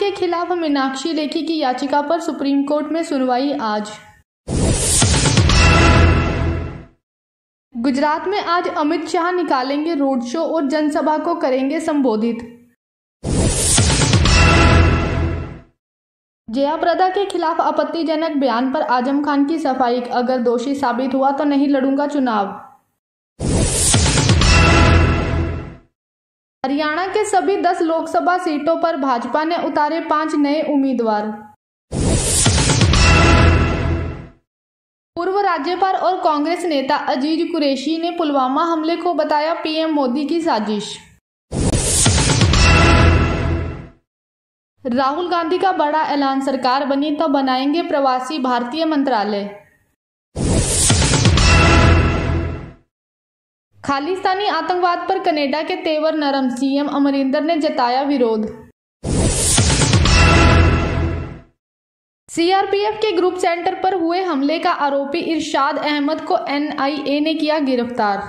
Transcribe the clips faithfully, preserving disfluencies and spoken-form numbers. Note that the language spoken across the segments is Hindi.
के खिलाफ मीनाक्षी लेखी की याचिका पर सुप्रीम कोर्ट में सुनवाई आज। गुजरात में आज अमित शाह निकालेंगे रोड शो और जनसभा को करेंगे संबोधित। जया प्रदा के खिलाफ आपत्तिजनक बयान पर आजम खान की सफाई, अगर दोषी साबित हुआ तो नहीं लड़ूंगा चुनाव। हरियाणा के सभी दस लोकसभा सीटों पर भाजपा ने उतारे पांच नए उम्मीदवार। पूर्व राज्यपाल और कांग्रेस नेता अजीज कुरैशी ने पुलवामा हमले को बताया पीएम मोदी की साजिश। राहुल गांधी का बड़ा ऐलान, सरकार बनी तो बनाएंगे प्रवासी भारतीय मंत्रालय। खालिस्तानी आतंकवाद पर कनाडा के तेवर नरम, सीएम अमरिंदर ने जताया विरोध। सीआरपीएफ के ग्रुप सेंटर पर हुए हमले का आरोपी इरशाद अहमद को एनआईए ने किया गिरफ्तार।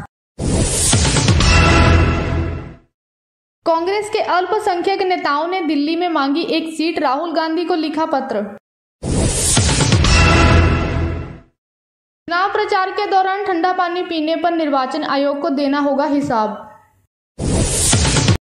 कांग्रेस के अल्पसंख्यक नेताओं ने दिल्ली में मांगी एक सीट, राहुल गांधी को लिखा पत्र। चुनाव प्रचार के दौरान ठंडा पानी पीने पर निर्वाचन आयोग को देना होगा हिसाब।